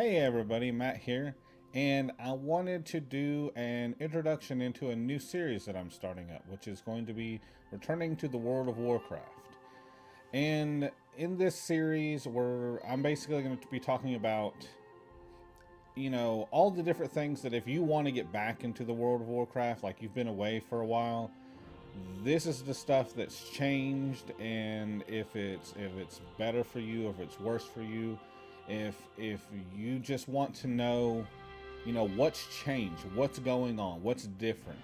Hey everybody, Matt here, and I wanted to do an introduction into a new series that I'm starting up, which is going to be returning to the World of Warcraft. And in this series, I'm basically going to be talking about, you know, all the different things that if you want to get back into the World of Warcraft, like you've been away for a while, this is the stuff that's changed, and if it's better for you, if it's worse for you, if you just want to know, you know, what's changed, what's going on, what's different.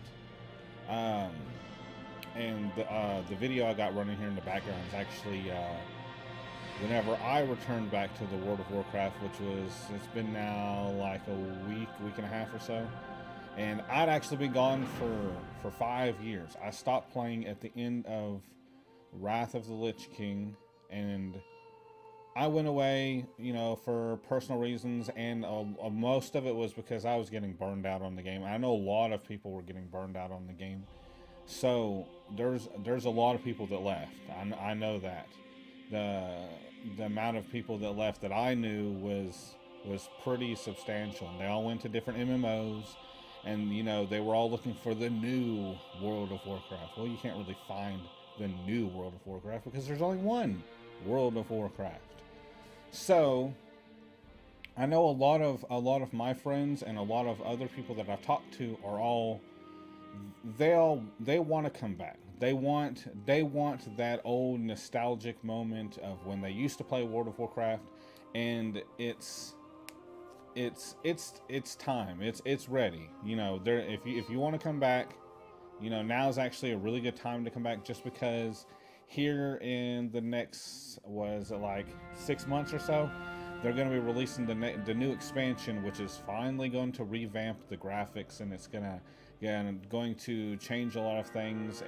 And the video I got running here in the background is actually whenever I returned back to the World of Warcraft, which was, it's been now like a week and a half or so. And I'd actually been gone for 5 years. I stopped playing at the end of Wrath of the Lich King, and I went away, you know, for personal reasons, and most of it was because I was getting burned out on the game. I know a lot of people were getting burned out on the game, so there's a lot of people that left. I know that the amount of people that left that I knew was pretty substantial. And they all went to different MMOs, and you know, they were all looking for the new World of Warcraft. Well, you can't really find the new World of Warcraft because there's only one World of Warcraft. So I know a lot of my friends and a lot of other people that I've talked to are all, they want to come back. They want that old nostalgic moment of when they used to play World of Warcraft, and it's time. It's ready. You know, there, if you want to come back, you know, now is actually a really good time to come back, just because here in the next, was it like 6 months or so, they're going to be releasing the new expansion, which is finally going to revamp the graphics, and it's going to change a lot of things,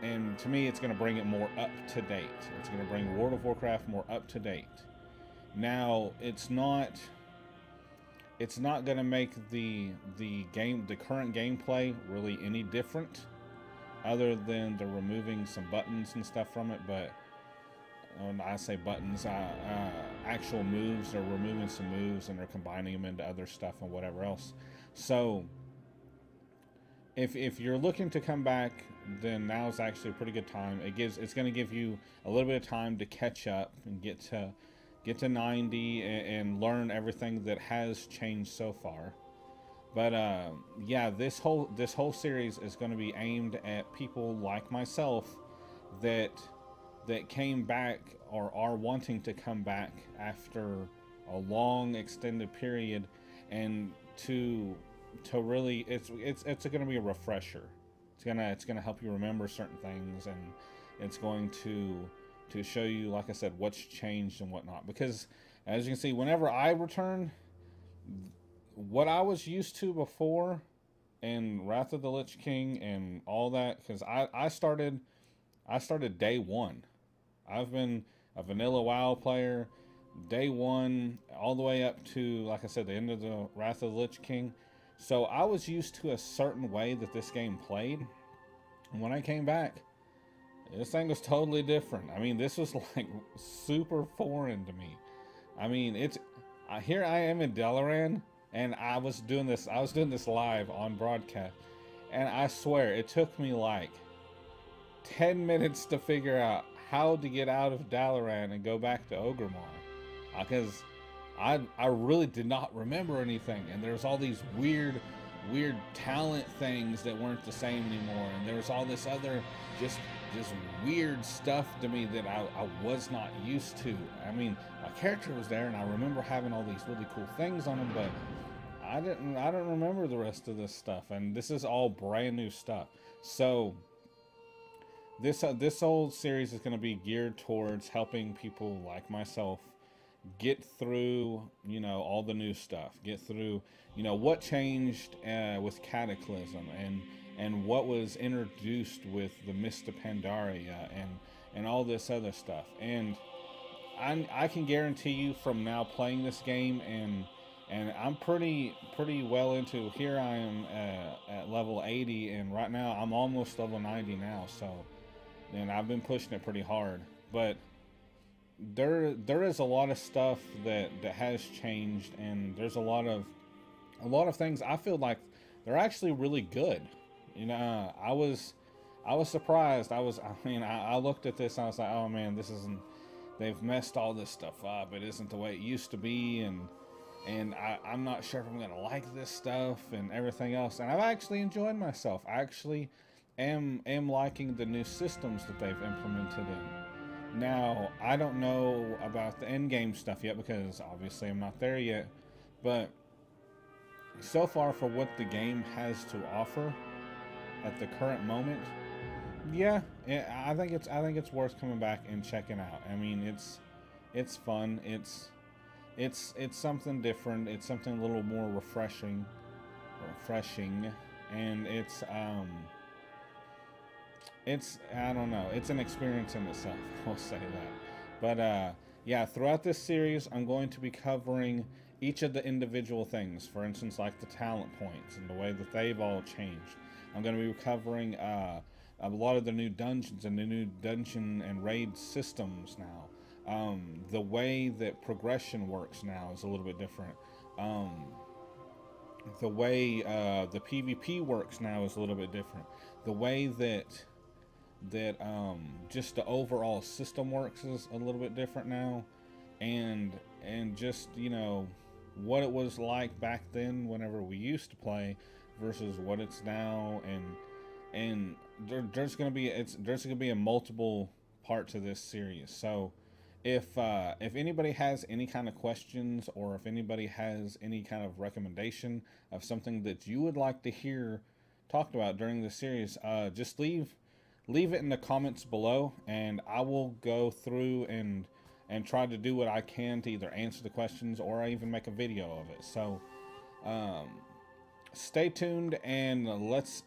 and to me, it's going to bring it more up to date. It's going to bring World of Warcraft more up to date. Now, it's not going to make the current gameplay really any different, other than they're removing some buttons and stuff from it. But when I say buttons, actual moves, they're removing some moves and they're combining them into other stuff and whatever else. So if you're looking to come back, then now's actually a pretty good time. It's going to give you a little bit of time to catch up and get to 90 and learn everything that has changed so far. But yeah, this whole series is going to be aimed at people like myself that came back or are wanting to come back after a long extended period, and to really, it's going to be a refresher. It's gonna help you remember certain things, and it's going to show you, like I said, what's changed and whatnot. Because as you can see, whenever I return, what I was used to before in Wrath of the Lich King and all that, because I started day one. I've been a vanilla WoW player day one all the way up to, like I said, the end of the Wrath of the Lich King. So I was used to a certain way that this game played, and when I came back, this thing was totally different. I mean, this was like super foreign to me. I mean, here I am in Dalaran, and I was doing this live on broadcast, and I swear it took me like 10 minutes to figure out how to get out of Dalaran and go back to Orgrimmar, because I really did not remember anything, and there was all these weird talent things that weren't the same anymore, and there was all this other just weird stuff to me that I was not used to. I mean, my character was there, and I remember having all these really cool things on him, but I don't remember the rest of this stuff, and this is all brand new stuff. So this whole series is going to be geared towards helping people like myself get through, you know, all the new stuff, get through, you know, what changed with Cataclysm, and what was introduced with the Mists of Pandaria, and all this other stuff. And I can guarantee you, from now playing this game, and I'm pretty well into, here I am at level 80, and right now I'm almost level 90 now, so, and I've been pushing it pretty hard. But there is a lot of stuff that has changed, and there's a lot of things I feel like they're actually really good. You know, I was surprised. I mean, I looked at this and I was like, oh man, this isn't. They've messed all this stuff up. It isn't the way it used to be, and I'm not sure if I'm gonna like this stuff and everything else. And I've actually enjoyed myself. I actually am liking the new systems that they've implemented in. Now, I don't know about the end game stuff yet because obviously I'm not there yet, but so far for what the game has to offer at the current moment, yeah, I think it's worth coming back and checking out. I mean, it's fun. It's something different. It's something a little more refreshing, and it's I don't know. It's an experience in itself. I'll say that. But yeah, throughout this series, I'm going to be covering each of the individual things. For instance, like the talent points and the way that they've all changed. I'm going to be covering a lot of the new dungeons and the new dungeon and raid systems now. The way that progression works now is a little bit different. The way the PvP works now is a little bit different. The way that just the overall system works is a little bit different now, and just, you know, what it was like back then whenever we used to play versus what it's now, and there's gonna be a multiple part to this series. So if anybody has any kind of questions, or if anybody has any kind of recommendation of something that you would like to hear talked about during this series, just leave it in the comments below, and I will go through and try to do what I can to either answer the questions or I even make a video of it. So stay tuned, and let's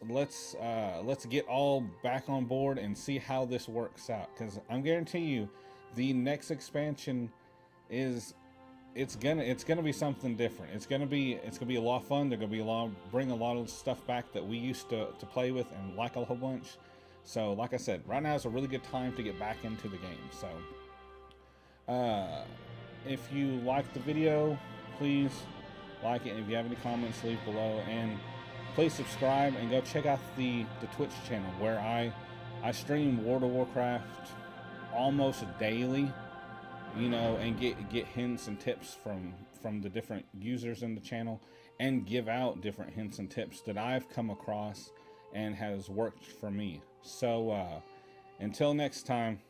get all back on board and see how this works out, because I'm guarantee you the next expansion is it's gonna be something different. It's gonna be a lot of fun. They're gonna be bring a lot of stuff back that we used to play with and like a whole bunch. So like I said, right now is a really good time to get back into the game. So if you like the video, please like it, and if you have any comments, leave below, and please subscribe and go check out the Twitch channel where I stream World of Warcraft almost daily, you know, and get hints and tips from the different users in the channel, and give out different hints and tips that I've come across and has worked for me. So until next time.